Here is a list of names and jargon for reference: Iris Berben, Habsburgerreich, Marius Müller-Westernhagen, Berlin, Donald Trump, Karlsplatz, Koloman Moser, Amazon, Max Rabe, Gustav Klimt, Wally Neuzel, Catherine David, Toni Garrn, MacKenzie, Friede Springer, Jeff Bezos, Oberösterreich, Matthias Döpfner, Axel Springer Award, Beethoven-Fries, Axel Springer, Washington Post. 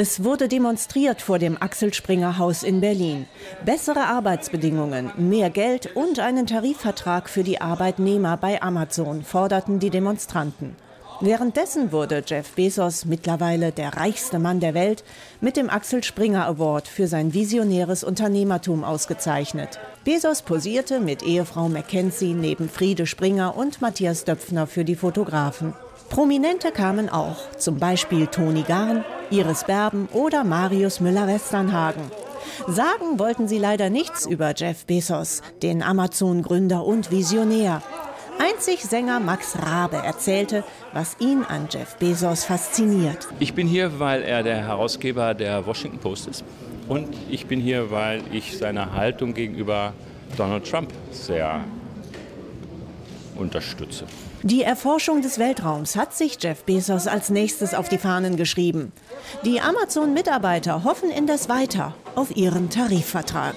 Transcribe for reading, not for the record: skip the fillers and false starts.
Es wurde demonstriert vor dem Axel Springer Haus in Berlin. Bessere Arbeitsbedingungen, mehr Geld und einen Tarifvertrag für die Arbeitnehmer bei Amazon forderten die Demonstranten. Währenddessen wurde Jeff Bezos, mittlerweile der reichste Mann der Welt, mit dem Axel Springer Award für sein visionäres Unternehmertum ausgezeichnet. Bezos posierte mit Ehefrau MacKenzie neben Friede Springer und Matthias Döpfner für die Fotografen. Prominente kamen auch, zum Beispiel Toni Garrn, Iris Berben oder Marius Müller-Westernhagen. Sagen wollten sie leider nichts über Jeff Bezos, den Amazon-Gründer und Visionär. Einzig Sänger Max Rabe erzählte, was ihn an Jeff Bezos fasziniert. Ich bin hier, weil er der Herausgeber der Washington Post ist. Und ich bin hier, weil ich seine Haltung gegenüber Donald Trump sehr unterstütze. Die Erforschung des Weltraums hat sich Jeff Bezos als nächstes auf die Fahnen geschrieben. Die Amazon-Mitarbeiter hoffen indes weiter auf ihren Tarifvertrag.